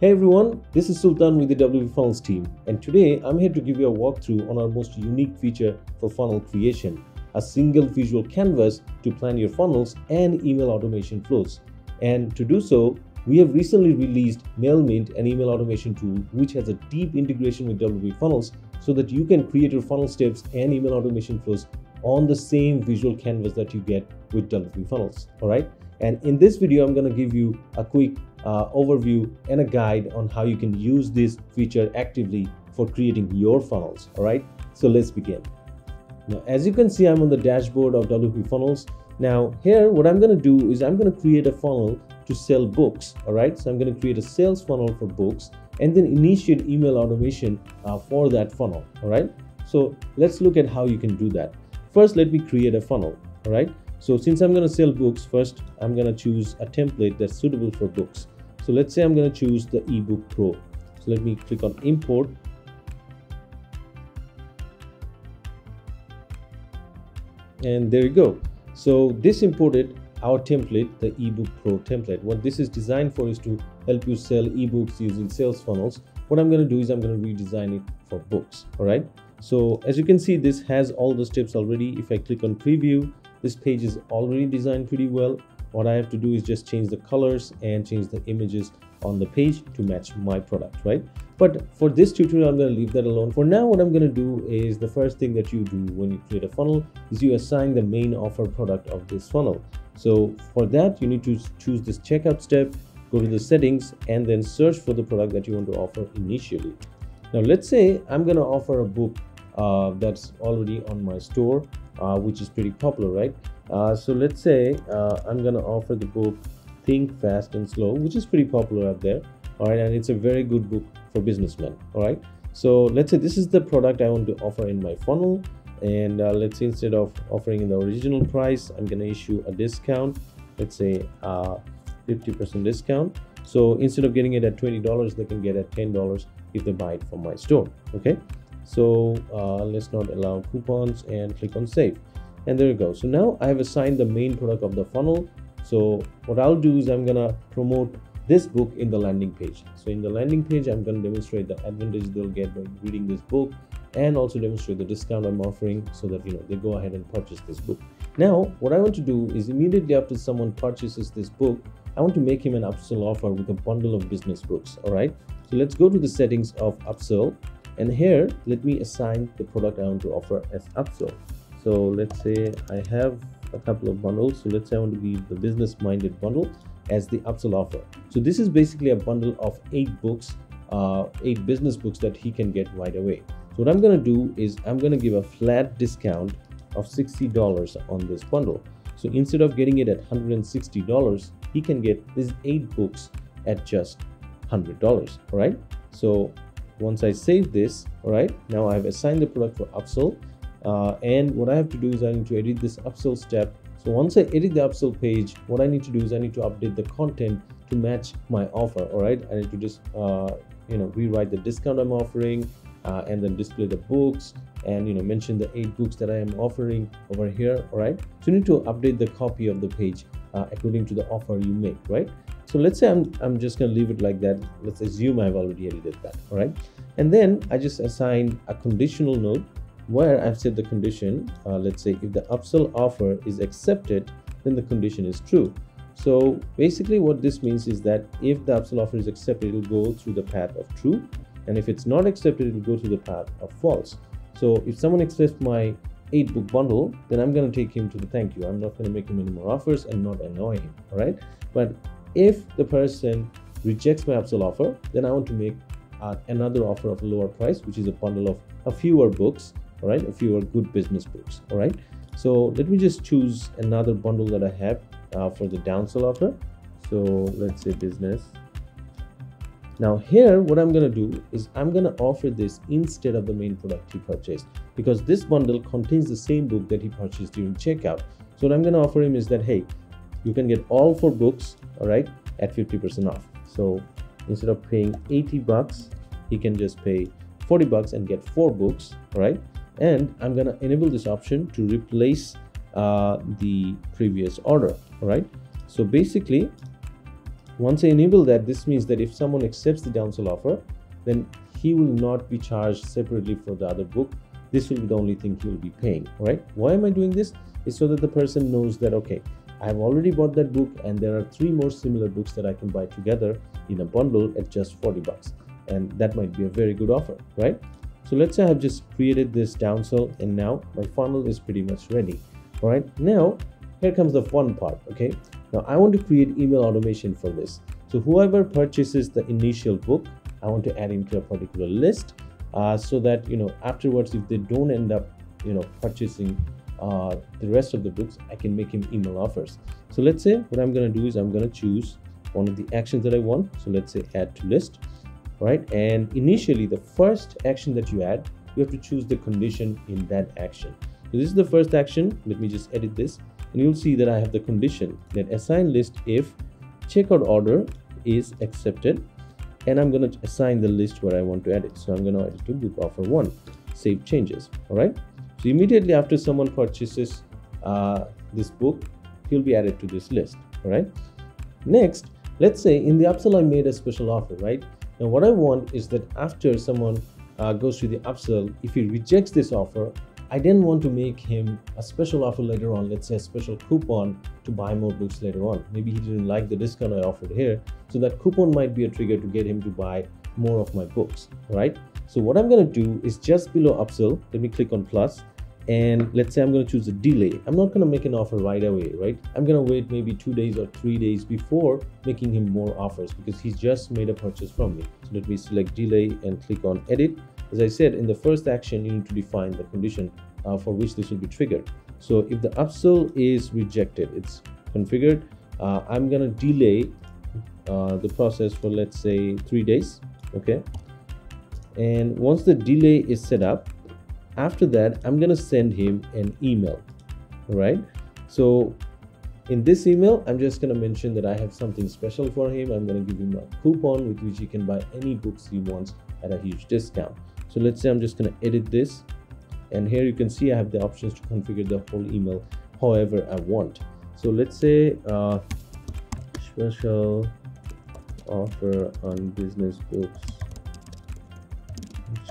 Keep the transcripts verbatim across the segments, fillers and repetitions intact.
Hey everyone, this is Sultan with the WPFunnels team, and today I'm here to give you a walkthrough on our most unique feature for funnel creation, a single visual canvas to plan your funnels and email automation flows. And to do so, we have recently released Mail Mint, an email automation tool which has a deep integration with WPFunnels so that you can create your funnel steps and email automation flows on the same visual canvas that you get with WPFunnels. All right, and in this video, I'm going to give you a quick Uh, overview and a guide on how you can use this feature actively for creating your funnels. All right, so let's begin. Now, as you can see, I'm on the dashboard of WPFunnels. Now here, what I'm going to do is I'm going to create a funnel to sell books. All right, so I'm going to create a sales funnel for books and then initiate email automation uh, for that funnel. All right, so let's look at how you can do that. First, let me create a funnel. All right, so since I'm going to sell books, first I'm going to choose a template that's suitable for books. So let's say I'm going to choose the eBook Pro. So let me click on import. And there you go. So this imported our template, the eBook Pro template. What this is designed for is to help you sell ebooks using sales funnels. What I'm going to do is I'm going to redesign it for books. All right. So as you can see, this has all the steps already. If I click on preview, this page is already designed pretty well. What I have to do is just change the colors and change the images on the page to match my product, right? But for this tutorial, I'm going to leave that alone. For now, what I'm going to do is the first thing that you do when you create a funnel is you assign the main offer product of this funnel. So for that, you need to choose this checkout step, go to the settings, and then search for the product that you want to offer initially. Now, let's say I'm going to offer a book uh, that's already on my store, Uh, which is pretty popular, right? Uh, so let's say uh, I'm gonna offer the book Think, Fast and Slow, which is pretty popular out there. All right, and it's a very good book for businessmen. All right, so let's say this is the product I want to offer in my funnel, and uh, let's say instead of offering in the original price, I'm gonna issue a discount. Let's say uh, fifty percent discount. So instead of getting it at twenty dollars, they can get it at ten dollars if they buy it from my store. Okay. So uh, let's not allow coupons and click on save. And there you go. So now I have assigned the main product of the funnel. So what I'll do is I'm gonna promote this book in the landing page. So in the landing page, I'm gonna demonstrate the advantage they'll get by reading this book and also demonstrate the discount I'm offering so that, you know, they go ahead and purchase this book. Now, what I want to do is immediately after someone purchases this book, I want to make him an upsell offer with a bundle of business books, all right? So let's go to the settings of upsell. And here, let me assign the product I want to offer as upsell. So let's say I have a couple of bundles. So let's say I want to give the business-minded bundle as the upsell offer. So this is basically a bundle of eight books, uh, eight business books that he can get right away. So what I'm gonna do is I'm gonna give a flat discount of sixty dollars on this bundle. So instead of getting it at one hundred sixty dollars, he can get these eight books at just one hundred dollars, all right? So once I save this, all right, now I've assigned the product for upsell. Uh, and what I have to do is I need to edit this upsell step. So once I edit the upsell page, what I need to do is I need to update the content to match my offer, all right? I need to just, uh, you know, rewrite the discount I'm offering uh, and then display the books and, you know, mention the eight books that I am offering over here, all right? So you need to update the copy of the page uh, according to the offer you make, right? So let's say I'm, I'm just going to leave it like that. Let's assume I've already edited that. All right. And then I just assign a conditional note where I've set the condition. Uh, let's say if the upsell offer is accepted, then the condition is true. So basically what this means is that if the upsell offer is accepted, it will go through the path of true. And if it's not accepted, it will go through the path of false. So if someone accepts my eight book bundle, then I'm going to take him to the thank you. I'm not going to make him any more offers and not annoy him. All right. But if the person rejects my upsell offer, then I want to make uh, another offer of a lower price, which is a bundle of a fewer books, all right, a fewer good business books, all right? So let me just choose another bundle that I have uh, for the downsell offer. So let's say business. Now here, what I'm gonna do is I'm gonna offer this instead of the main product he purchased, because this bundle contains the same book that he purchased during checkout. So what I'm gonna offer him is that, hey, you can get all four books, all right, at fifty percent off. So instead of paying eighty bucks, he can just pay forty bucks and get four books, all right? And I'm gonna enable this option to replace uh, the previous order, all right? So basically, Once I enable that, this means that if someone accepts the downsell offer, then he will not be charged separately for the other book. This will be the only thing he will be paying, right? Why am I doing this? It's so that the person knows that, okay, I have already bought that book and there are three more similar books that I can buy together in a bundle at just forty bucks. And that might be a very good offer, right? So let's say I have just created this downsell and now my funnel is pretty much ready. All right, now here comes the fun part, okay? Now I want to create email automation for this. So whoever purchases the initial book, I want to add him to a particular list uh, so that, you know, afterwards, if they don't end up, you know, purchasing uh, the rest of the books, I can make him email offers. So let's say what I'm going to do is I'm going to choose one of the actions that I want. So let's say add to list, right? And initially the first action that you add, you have to choose the condition in that action. So this is the first action. Let me just edit this and you'll see that I have the condition that assign list if checkout order is accepted. And I'm going to assign the list where I want to edit. So I'm going to edit to book offer one, save changes. All right. So immediately after someone purchases uh, this book, he'll be added to this list. All right. Next, let's say in the upsell, I made a special offer, right? Now, what I want is that after someone uh, goes to the upsell, if he rejects this offer, I then want to make him a special offer later on, let's say a special coupon to buy more books later on. Maybe he didn't like the discount I offered here. So that coupon might be a trigger to get him to buy more of my books, right? So what I'm going to do is just below upsell, let me click on plus. And let's say I'm going to choose a delay. I'm not going to make an offer right away, right? I'm going to wait maybe two days or three days before making him more offers because he's just made a purchase from me. So let me select delay and click on edit. As I said, in the first action, you need to define the condition uh, for which this will be triggered. So if the upsell is rejected, it's configured, uh, I'm going to delay uh, the process for, let's say, three days. Okay. And once the delay is set up, after that, I'm going to send him an email, right? So in this email, I'm just going to mention that I have something special for him. I'm going to give him a coupon with which he can buy any books he wants at a huge discount. So let's say I'm just going to edit this. And here you can see I have the options to configure the whole email however I want. So let's say uh, special offer on business books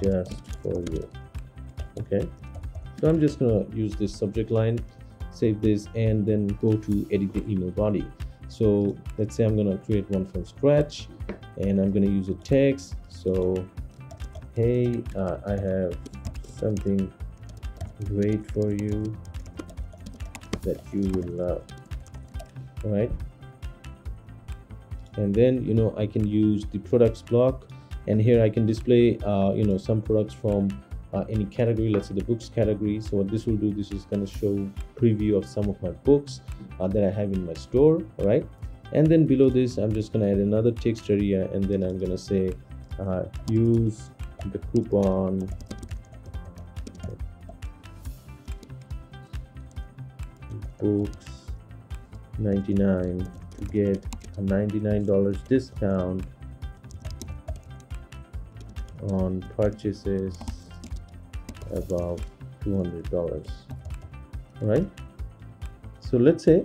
just for you. Okay, so I'm just gonna use this subject line, save this, and then go to edit the email body. So let's say I'm gonna create one from scratch and I'm gonna use a text. So, hey, uh, I have something great for you that you will love. All right, and then, you know, I can use the products block, and here I can display, uh, you know, some products from Uh, any category, let's say the books category. So what this will do, this is going to show preview of some of my books uh, that I have in my store, right? And then below this, I'm just going to add another text area, and then I'm going to say uh, use the coupon books ninety-nine to get a ninety-nine dollar discount on purchases above two hundred dollars. Right, so let's say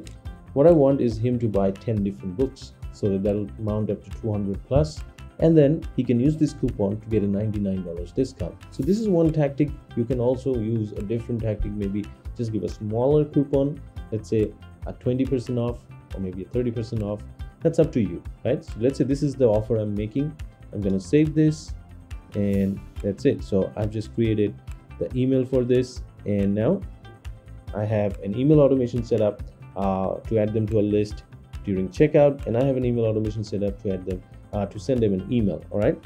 what I want is him to buy ten different books, so that that'll mount up to two hundred plus, and then he can use this coupon to get a ninety-nine dollar discount. So this is one tactic. You can also use a different tactic, maybe just give a smaller coupon, let's say a twenty percent off or maybe a thirty percent off. That's up to you, right? So let's say this is the offer I'm making. I'm going to save this, and that's it. So I've just created the email for this, and now I have an email automation set up uh, to add them to a list during checkout, and I have an email automation set up to add them uh, to send them an email. All right,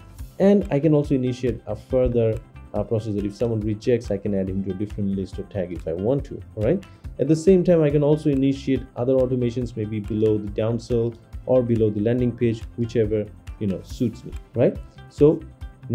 and I can also initiate a further uh, process that if someone rejects, I can add him to a different list or tag if I want to. All right, at the same time, I can also initiate other automations, maybe below the downsell or below the landing page, whichever, you know, suits me, right? So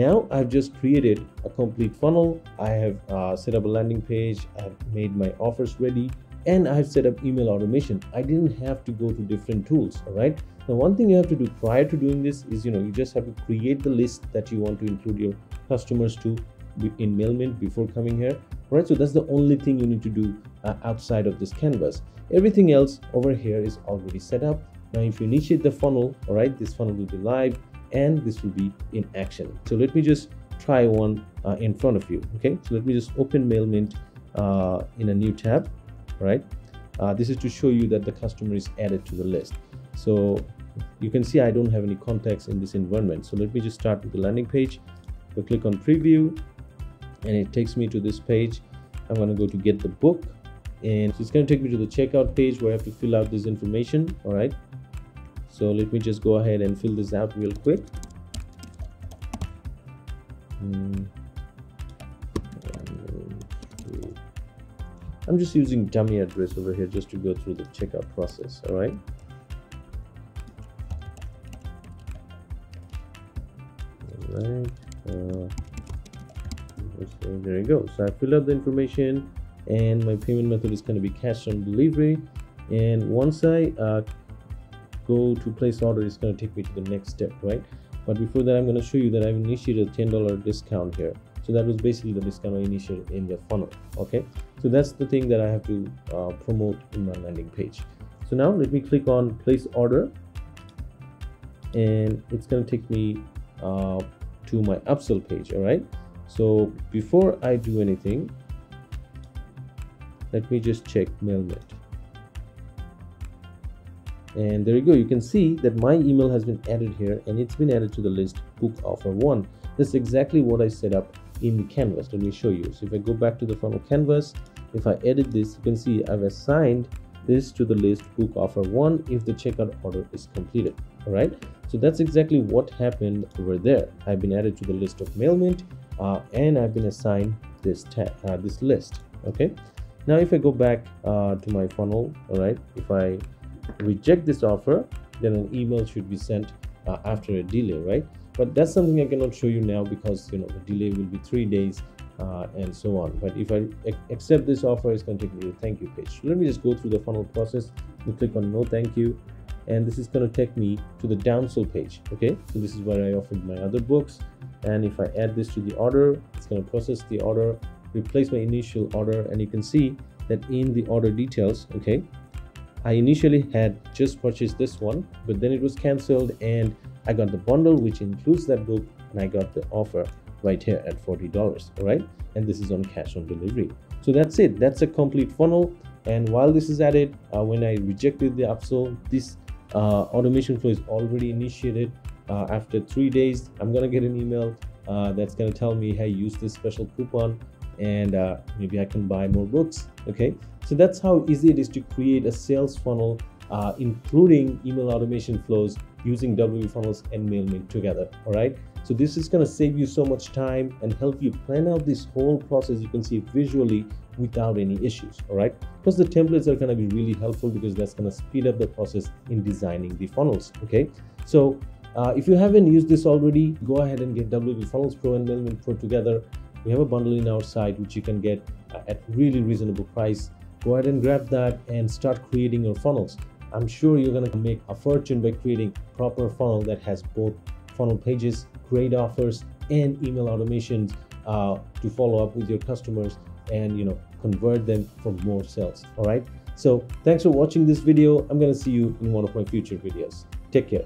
now I've just created a complete funnel. I have uh, set up a landing page. I have made my offers ready, and I have set up email automation. I didn't have to go to different tools. All right. Now, one thing you have to do prior to doing this is, you know, you just have to create the list that you want to include your customers to in Mail Mint before coming here. All right. So that's the only thing you need to do uh, outside of this canvas. Everything else over here is already set up. Now, if you initiate the funnel, all right, this funnel will be live and this will be in action. So let me just try one uh, in front of you. Okay, so let me just open Mail Mint uh, in a new tab. All right, uh, this is to show you that the customer is added to the list. So you can see I don't have any contacts in this environment. So let me just start with the landing page. We click on preview and it takes me to this page. I'm going to go to get the book, and it's going to take me to the checkout page where I have to fill out this information. All right, so let me just go ahead and fill this out real quick. mm. I'm just using dummy address over here just to go through the checkout process. All right, all right, uh, there you go. So I filled out the information and my payment method is going to be cash on delivery, and once I uh, go to place order, it's going to take me to the next step, right? But before that, I'm going to show you that I've initiated a ten dollar discount here. So that was basically the discount I initiated in the funnel. Okay, so that's the thing that I have to uh, promote in my landing page. So now let me click on place order and it's going to take me uh, to my upsell page. All right, so before I do anything, let me just check Mail Mint. And there you go. You can see that my email has been added here and it's been added to the list book offer one. That's exactly what I set up in the canvas. Let me show you. So if I go back to the funnel canvas, if I edit this, you can see I've assigned this to the list book offer one if the checkout order is completed. All right, so that's exactly what happened over there. I've been added to the list of Mail Mint uh, and I've been assigned this tag, uh, this list. Okay, now if I go back uh, to my funnel, all right, if I reject this offer, then an email should be sent uh, after a delay, right? But that's something I cannot show you now because, you know, the delay will be three days uh, and so on. But if I accept this offer, it's going to take me to the thank you page. So let me just go through the funnel process. We click on no thank you and this is going to take me to the downsell page. Okay, so this is where I offered my other books, and if I add this to the order, it's going to process the order, replace my initial order, and you can see that in the order details, okay, I initially had just purchased this one, but then it was cancelled and I got the bundle which includes that book, and I got the offer right here at forty dollars. All right, and this is on cash on delivery. So that's it. That's a complete funnel. And while this is added, uh, when I rejected the upsell, this uh, automation flow is already initiated. Uh, after three days, I'm gonna get an email uh, that's gonna tell me, hey, use this special coupon, and uh, maybe I can buy more books. Okay, so that's how easy it is to create a sales funnel, uh, including email automation flows using WPFunnels and Mail Mint together. All right, so this is going to save you so much time and help you plan out this whole process. You can see it visually without any issues. All right, plus the templates are going to be really helpful because that's going to speed up the process in designing the funnels. Okay, so uh, if you haven't used this already, go ahead and get WPFunnels Pro and Mail Mint Pro together. We have a bundle in our site which you can get at really reasonable price. Go ahead and grab that and start creating your funnels. I'm sure you're going to make a fortune by creating a proper funnel that has both funnel pages, great offers, and email automations uh, to follow up with your customers and, you know, convert them for more sales. All right, so thanks for watching this video. I'm going to see you in one of my future videos. Take care.